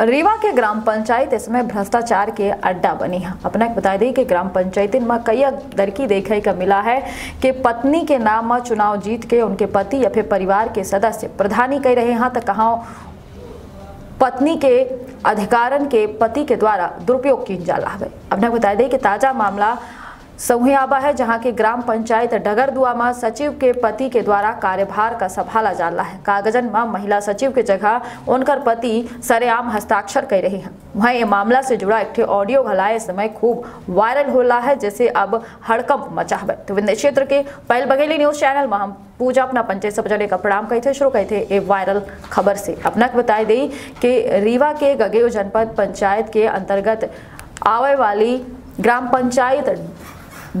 रेवा के ग्राम पंचायत इसमें भ्रष्टाचार के अड्डा बनी है। अपना बता दें कि ग्राम पंचायत में कई दरकी देखे का मिला है कि पत्नी के नाम में चुनाव जीत के उनके पति या फिर परिवार के सदस्य प्रधानी कह रहे हैं तो कहा पत्नी के अधिकारन के पति के द्वारा दुरुपयोग की जाला है। अपना बता दें कि ताजा मामला सऊहे आबा है जहां के ग्राम पंचायत डगरदुआ में सचिव के पति के द्वारा कार्यभार का संभाला जा रहा है। कागजन में महिला सचिव के जगह उनकर पति सरेआम हस्ताक्षर कर रहे हैं। वहीं ये मामला से जुड़ा एक ऑडियो घलाए समय खूब वायरल हो रहा है, जैसे अब हड़कंप मचा है। तो विंध्य क्षेत्र के पहल बघेली न्यूज चैनल में हम पूजा अपना पंचायत सब जने का प्रणाम कहे थे शुरू कहे थे ये वायरल खबर से। अपना बताए दी कि रीवा के गगेव जनपद पंचायत के अंतर्गत आवे वाली ग्राम पंचायत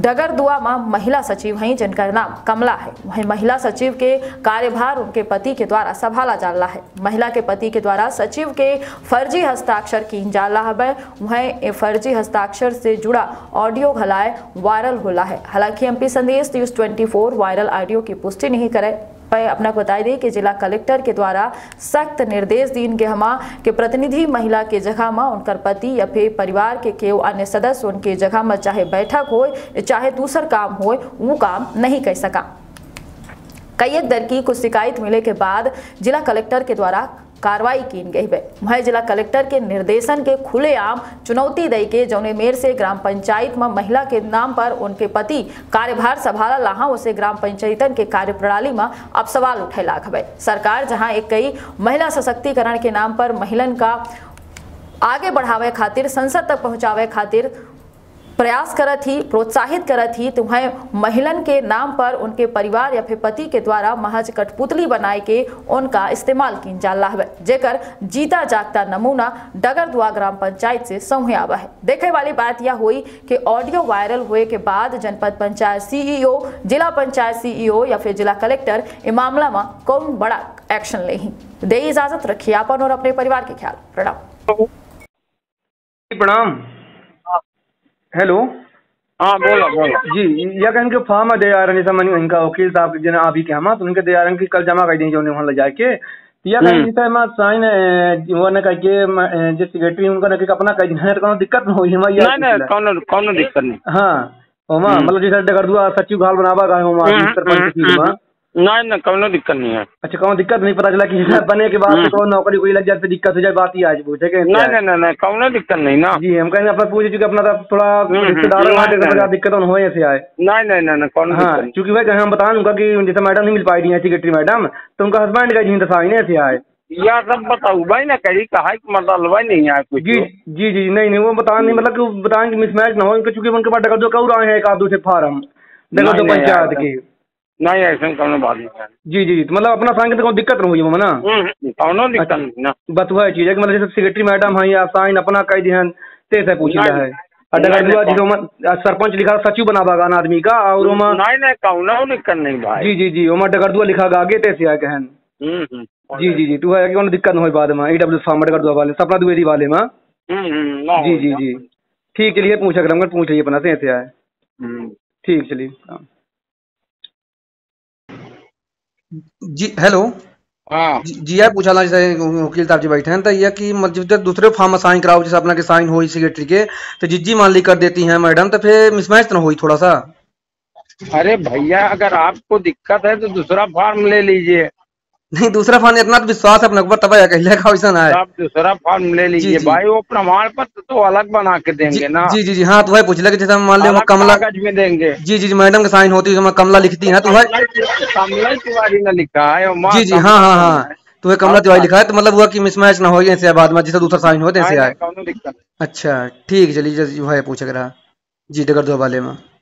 डगरदुआ में महिला सचिव हैं जिनका नाम कमला है। वहीं महिला सचिव के कार्यभार उनके पति के द्वारा संभाला जा रहा है। महिला के पति के द्वारा सचिव के फर्जी हस्ताक्षर की जा रहा है। वहीं फर्जी हस्ताक्षर से जुड़ा ऑडियो घलाए वायरल हो रहा है। हालांकि MP Sandesh news 24 viral audio की पुष्टि नहीं करे। अपना बताई दी कि जिला कलेक्टर के द्वारा सख्त निर्देश दीन के हमा के प्रतिनिधि महिला के जगह में उनकर पति या फिर परिवार के केव अन्य सदस्य उनके जगह में चाहे बैठक हो चाहे दूसर काम हो वो काम नहीं कर सका। कई दर की कुछ शिकायत मिले के बाद जिला कलेक्टर के द्वारा कार्रवाई की गई है। वहीं जिला कलेक्टर के निर्देशन के खुलेआम चुनौती दे के जौने मेर से ग्राम पंचायत में महिला के नाम पर उनके पति कार्यभार संभाला लाहा उसे ग्राम पंचायतन के कार्यप्रणाली में अब सवाल उठे लाग। सरकार जहां एक कई महिला सशक्तिकरण के नाम पर महिलन का आगे बढ़ावे खातिर संसद तक पहुंचावे खातिर प्रयास करत ही प्रोत्साहित करत ही, तुम्हें महिलन के नाम पर उनके परिवार या फिर पति के द्वारा महज कठपुतली बनाए के उनका इस्तेमाल किया जा रहा है, जेकर जीता जागता नमूना डगरदुआ ग्राम पंचायत से सौहे आवा है। देखे वाली बात यह हुई कि ऑडियो वायरल हुए के बाद जनपद पंचायत सीईओ जिला पंचायत सीईओ या फिर जिला कलेक्टर इस मामला में कौन बड़ा एक्शन ले ही। दे इजाजत रखिए अपन और अपने परिवार के ख्याल। प्रणाम। हेलो। हाँ बोलो बोलो जी। यह इनके फॉर्म दे जा रहे हैं इनका वकील साहब जना अभी के हम तो उनके दे जा रहे हैं कि कल जमा कर देंगे उन्हें वहाँ ले जाके या कहीं साइन वो न कहिए जो सेक्रेटरी उनका न अपना कहीं दिक्कत न हो दिक्कत नहीं। हाँ वहाँ मतलब जैसे डगरदुआ सचिव घाल बनावा गए वहाँ नहीं ना कौनो दिक्कत नहीं है। अच्छा कौनो दिक्कत नहीं पता चला कि बने के बाद तो नौकरी कोई लग जाए दिक्कत हो जाए बात ही आज पूछे के ना कौनो दिक्कत नहीं ना जी। हम कहीं अपना पूछ चुके अपना थोड़ा रिश्तेदार दिक्कत हो ऐसे आए नहीं कौन। हाँ चूंकि भाई हम बता दूंगा कि जैसे मैडम नहीं मिल पाई थी सेक्रेटरी मैडम तो उनका हस्बैंड का जिनसे साइन ऐसे आए यार सब बताऊ भाई ना कहीं कहा मतलब नहीं आया कुछ जी जी जी नहीं वो बता नहीं मतलब बताएं कि मिसमैच ना हो चूंकि उनके पास डगरदुआ कौर आए हैं एक आध दूसरे फार्म डगरदुआ पंचायत के नहीं ऐसा कौन बात नहीं जी जी। तो मतलब अपना साइन कोई दिक्कत नहीं हुई ना कौनो दिक्कत नहीं ना बात वह चीज है कि मतलब जैसे सेक्रेटरी मैडम है या साइन अपना कह दिहन तेज है पूछ रहा है सरपंच लिखा सचिव बनावा गाना आदमी का और ओमा नहीं कौनो दिक्कत नहीं भाई जी जी जी ओमा डगरदुआ लिखा आगे तेज है कहन जी जी जी। तो है कि कोनो दिक्कत न होई बाद में ईडब्ल्यू फॉर्म डगरदुआ वाले सपना द्विवेदी वाले में जी जी जी ठीक चलिए पूछ अगर पूछ लीजिए अपना से ऐसे आए ठीक चलिए जी। हेलो। हाँ जी यार पूछा वकील साहब जी बैठे हैं तो यह कि मतलब दूसरे फॉर्म में साइन कराओ जैसे अपना के साइन हो सेक्रेटरी के तो जिज्जी मान ली कर देती हैं मैडम तो फिर मिसमैच तो हुई थोड़ा सा। अरे भैया अगर आपको दिक्कत है तो दूसरा फॉर्म ले लीजिए। नहीं दूसरा फॉर्म इतना तो विश्वास है अपना तब अकेले का वैसा ना है आप दूसरा फॉर्म ले लीजिए भाई वो प्रमाण पत्र तो अलग बना के देंगे ना जी जी जी। हाँ तो वही पूछ लेंगे जैसे मान लो कमला में देंगे जी जी जी मैडम का साइन होती है कमला लिखती है तो कमला तिवारी ने लिखा है जी जी। हाँ हाँ हाँ तो वह कमला तिवारी लिखा है तो मतलब हुआ की मिसमैच ना हो ऐसे बाद में जैसे दूसरा साइन होते हैं। अच्छा ठीक चलिए भाई पूछ रहा जी डगरदुआ वाले में।